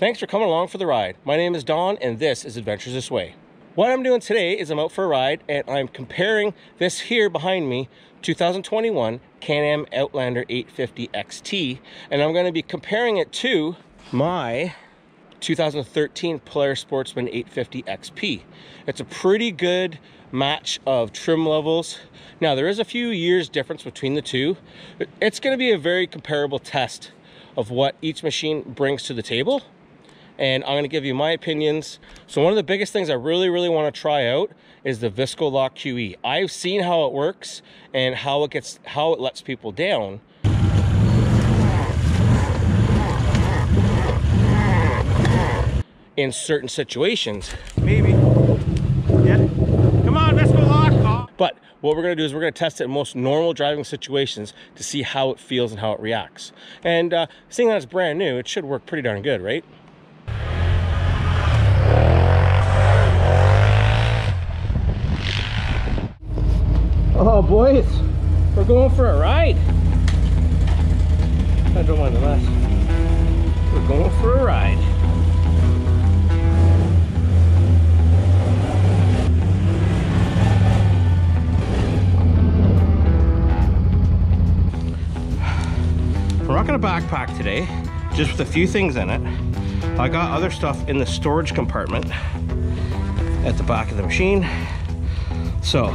Thanks for coming along for the ride. My name is Don and this is Adventures This Way. What I'm doing today is I'm out for a ride and I'm comparing this here behind me 2021 Can-Am Outlander 850 XT, and I'm going to be comparing it to my 2013 Polaris Sportsman 850 XP. It's a pretty good match of trim levels. Now there is a few years difference between the two. It's going to be a very comparable test of what each machine brings to the table. And I'm going to give you my opinions. So one of the biggest things I really want to try out is the Visco Lock QE. I've seen how it works and how it lets people down. In certain situations. Maybe. Yeah. Come on, Visco Lock. Oh. But what we're going to do is we're going to test it in most normal driving situations to see how it feels and how it reacts. And seeing that it's brand new, it should work pretty darn good, right? Oh boys, we're going for a ride. I don't mind the mess. We're going for a ride. We're rocking a backpack today, just with a few things in it. I got other stuff in the storage compartment at the back of the machine. So.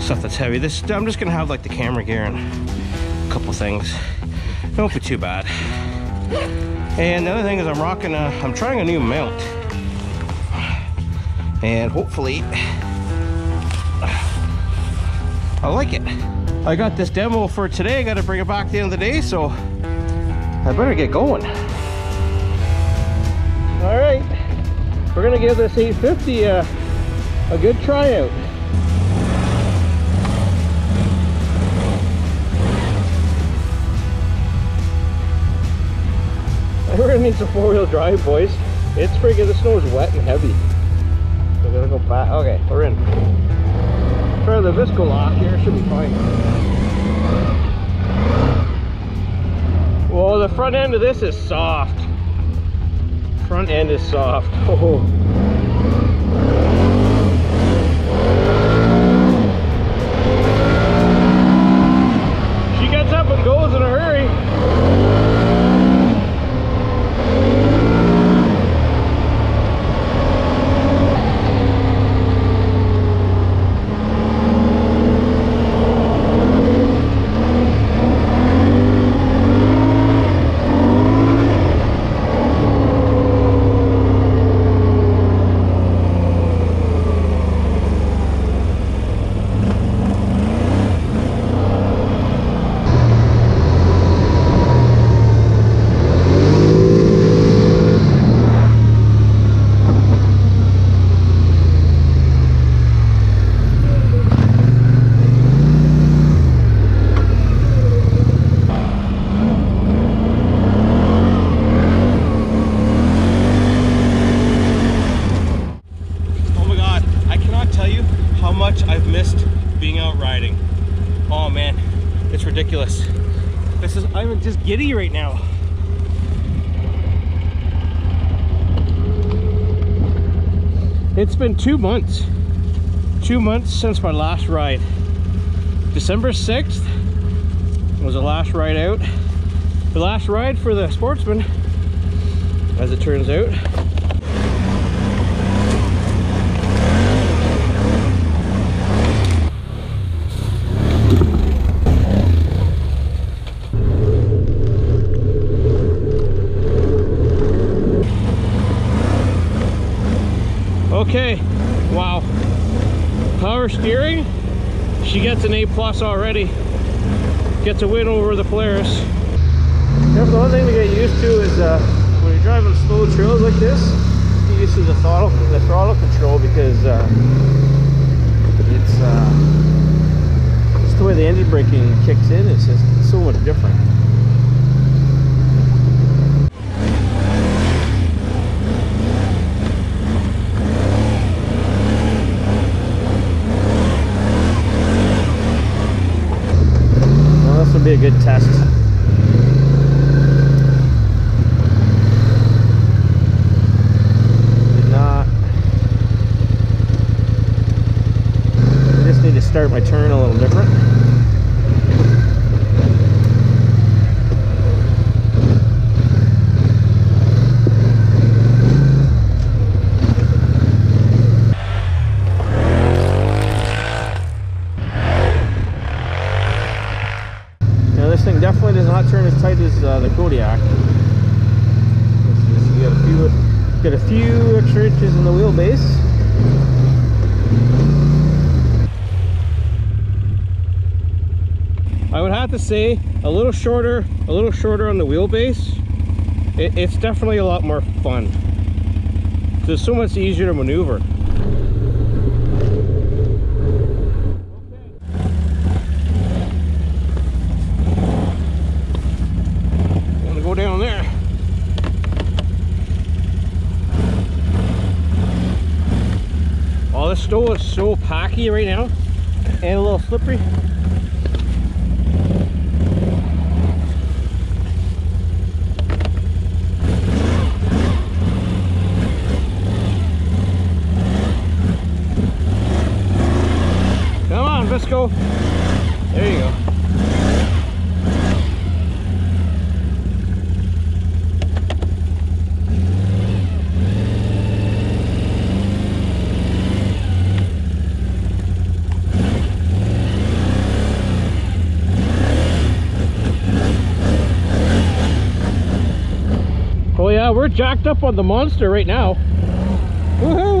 Stuff that's heavy. This I'm just gonna have like the camera gear and a couple things. It won't be too bad. And the other thing is I'm rocking I'm trying a new mount. And hopefully I like it. I got this demo for today. I gotta bring it back at the end of the day, so I better get going. All right, we're gonna give this 850 a good tryout. We're gonna need some four-wheel drive, boys. It's friggin', the snow's wet and heavy. We're gonna go back. Okay, we're in. Try the Visco Lock here, should be fine. Whoa, the front end of this is soft. Front end is soft. Oh. She gets up and goes in a hurry. I'm just giddy right now. It's been 2 months. 2 months since my last ride. December 6th was the last ride out. The last ride for the Sportsman, as it turns out. Okay, wow. Power steering, she gets an A+ already. Gets a win over the Polaris. Yeah, the one thing to get used to is when you're driving slow trails like this, get used to the throttle control, because it's the way the anti braking kicks in. It's just so much different. Be a good test. my turn a little different. Now this thing definitely does not turn as tight as the Kodiak. You got a few extra inches in the wheelbase. I would have to say a little shorter on the wheelbase. It's definitely a lot more fun. It's so much easier to maneuver. Okay. Want to go down there? Oh, this snow is so packy right now and a little slippery. Visco. There you go. Oh yeah, we're jacked up on the monster right now. Woohoo!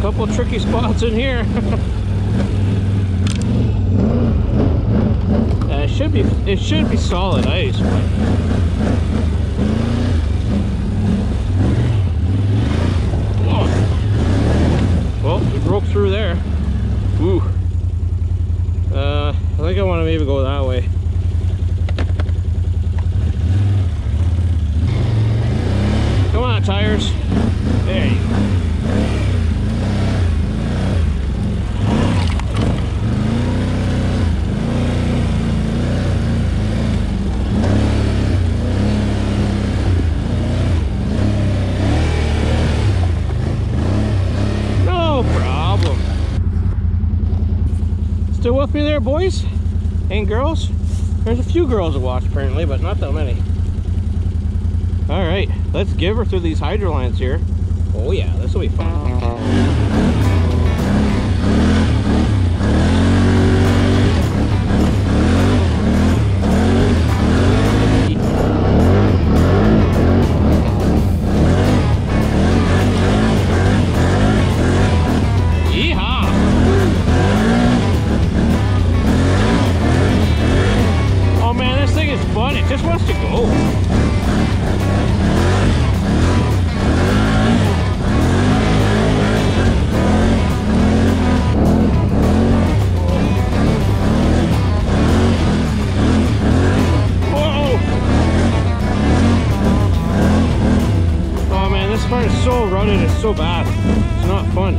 Couple tricky spots in here. It should be solid ice. Whoa. Well, we broke through there. Ooh. I think I want to maybe go that way. Come on, tires. There you go. Still with me there, boys and girls? There's a few girls to watch apparently, but not that many. All right, let's give her through these hydro lines here. Oh yeah, this will be fun. It's so bad. It's not fun.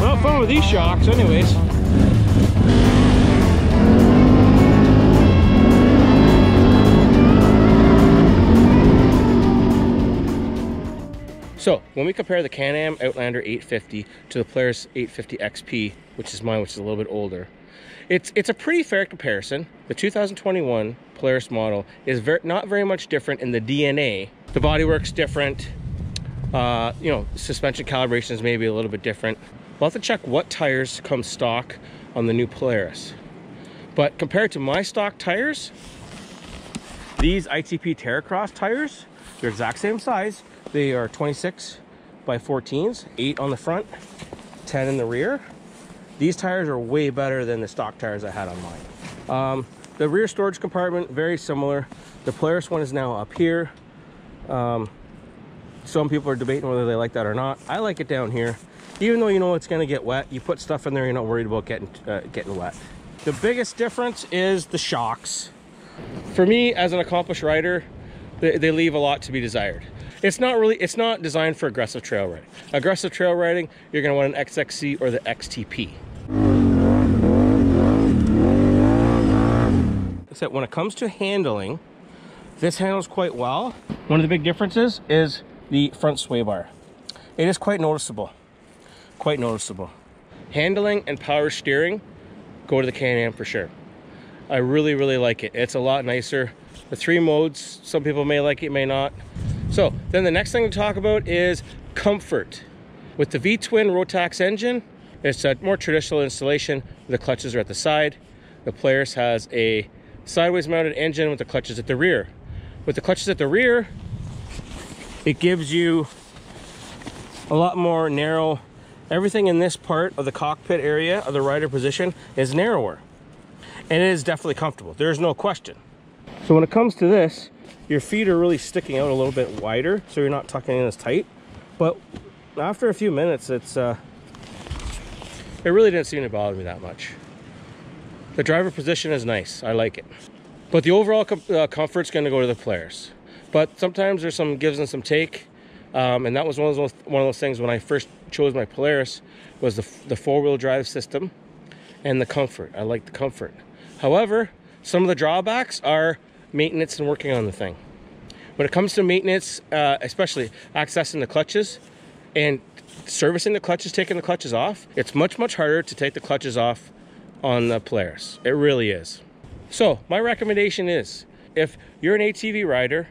Not fun with these shocks, anyways. So, when we compare the Can-Am Outlander 850 to the Polaris 850 XP, which is mine, which is a little bit older, it's a pretty fair comparison. The 2021 Polaris model is not very much different in the DNA. The bodywork's different. You know, suspension calibration is maybe a little bit different. We'll have to check what tires come stock on the new Polaris. But compared to my stock tires, these ITP Terracross tires, they're exact same size. They are 26x14s, 8 on the front, 10 in the rear. These tires are way better than the stock tires I had on mine. The rear storage compartment, very similar. The Polaris one is now up here. Some people are debating whether they like that or not. I like it down here. Even though you know it's gonna get wet, you put stuff in there, you're not worried about getting wet. The biggest difference is the shocks. For me, as an accomplished rider, they leave a lot to be desired. It's not designed for aggressive trail riding. Aggressive trail riding, you're gonna want an XXC or the XTP. Except when it comes to handling, this handles quite well. One of the big differences is the front sway bar. It is quite noticeable, quite noticeable. Handling and power steering, go to the Can-Am for sure. I really like it. It's a lot nicer. The three modes, some people may like it, may not. So then the next thing to talk about is comfort. With the V-twin Rotax engine, it's a more traditional installation. The clutches are at the side. The Polaris has a sideways mounted engine with the clutches at the rear. With the clutches at the rear, it gives you a lot more narrow. Everything in this part of the cockpit area of the rider position is narrower, and it is definitely comfortable. There's no question. So when it comes to this, your feet are really sticking out a little bit wider, so you're not tucking in as tight. But after a few minutes, it really didn't seem to bother me that much. The driver position is nice. I like it. But the overall comfort's going to go to the Polaris. But sometimes there's some gives and some take. And that was one of those things when I first chose my Polaris, was the four-wheel drive system and the comfort. I like the comfort. However, some of the drawbacks are maintenance and working on the thing. When it comes to maintenance, especially accessing the clutches and servicing the clutches, taking the clutches off, it's much harder to take the clutches off on the Polaris. It really is. So my recommendation is, if you're an ATV rider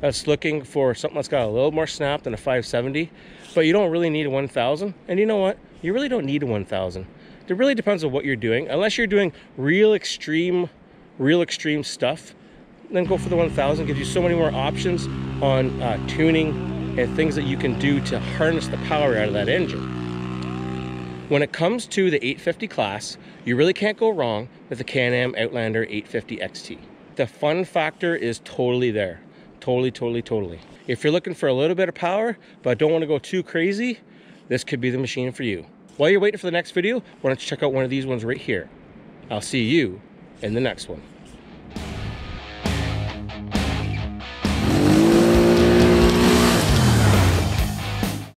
that's looking for something that's got a little more snap than a 570, but you don't really need a 1000, and you know what, you really don't need a 1000. It really depends on what you're doing. Unless you're doing real extreme stuff, then go for the 1000. Gives you so many more options on tuning and things that you can do to harness the power out of that engine. When it comes to the 850 class, you really can't go wrong with the Can-Am Outlander 850 XT. The fun factor is totally there. Totally. If you're looking for a little bit of power, but don't want to go too crazy, this could be the machine for you. While you're waiting for the next video, why don't you check out one of these ones right here. I'll see you in the next one.